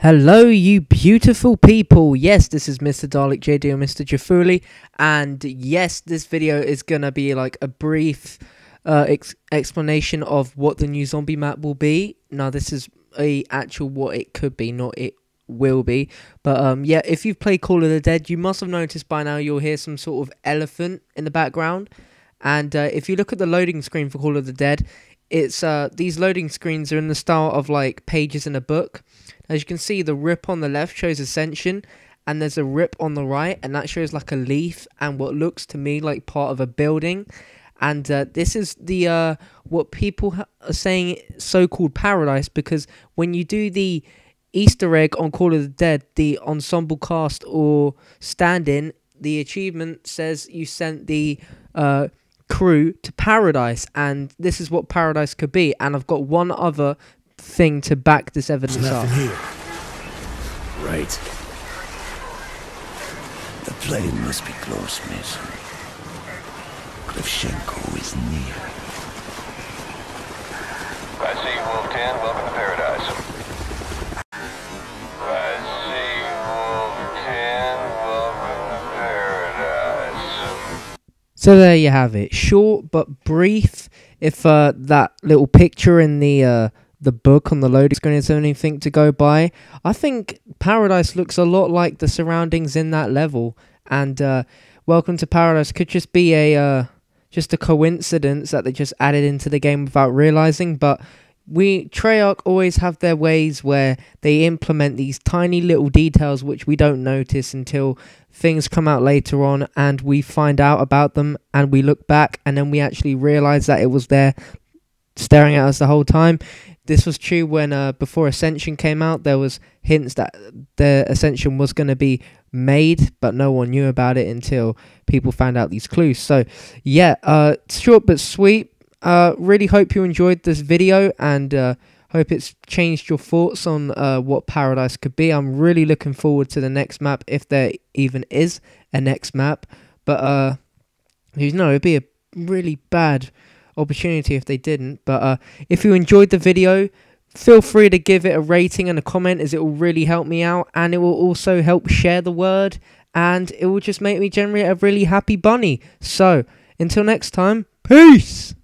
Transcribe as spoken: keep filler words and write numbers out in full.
Hello you beautiful people, yes this is Mister Dalek J D or Mister Jafuoli, and yes this video is gonna be like a brief uh, ex explanation of what the new zombie map will be. Now this is a actual what it could be, not it will be, but um yeah, if you've played Call of the Dead you must have noticed by now you'll hear some sort of elephant in the background, and uh, if you look at the loading screen for Call of the Dead, it's uh these loading screens are in the style of like pages in a book. As you can see, the rip on the left shows Ascension, and there's a rip on the right, and that shows like a leaf and what looks to me like part of a building. And uh, this is the uh what people ha are saying so-called Paradise, because when you do the Easter egg on Call of the Dead, the ensemble cast or stand-in, the achievement says you sent the uh crew to Paradise, and this is what Paradise could be. And I've got one other thing to back this evidence up. Here. Right. The plane must be close, Mason. Klyushenko is near. I see Wolf ten, welcome to Paradise. So there you have it, short but brief. If uh, that little picture in the uh, the book on the loading screen is anything to go by, I think Paradise looks a lot like the surroundings in that level. And uh, Welcome to Paradise could just be a uh, just a coincidence that they just added into the game without realizing. But we Treyarch always have their ways where they implement these tiny little details which we don't notice until things come out later on and we find out about them, and we look back and then we actually realize that it was there staring at us the whole time. This was true when uh, before Ascension came out, there was hints that the Ascension was going to be made, but no one knew about it until people found out these clues. So yeah, uh short but sweet. Uh, really hope you enjoyed this video, and uh, hope it's changed your thoughts on uh, what Paradise could be. I'm really looking forward to the next map, if there even is a next map. But uh, who knows, it'd be a really bad opportunity if they didn't. But uh, if you enjoyed the video, feel free to give it a rating and a comment, as it will really help me out, and it will also help share the word, and it will just make me generate a really happy bunny. So until next time, peace!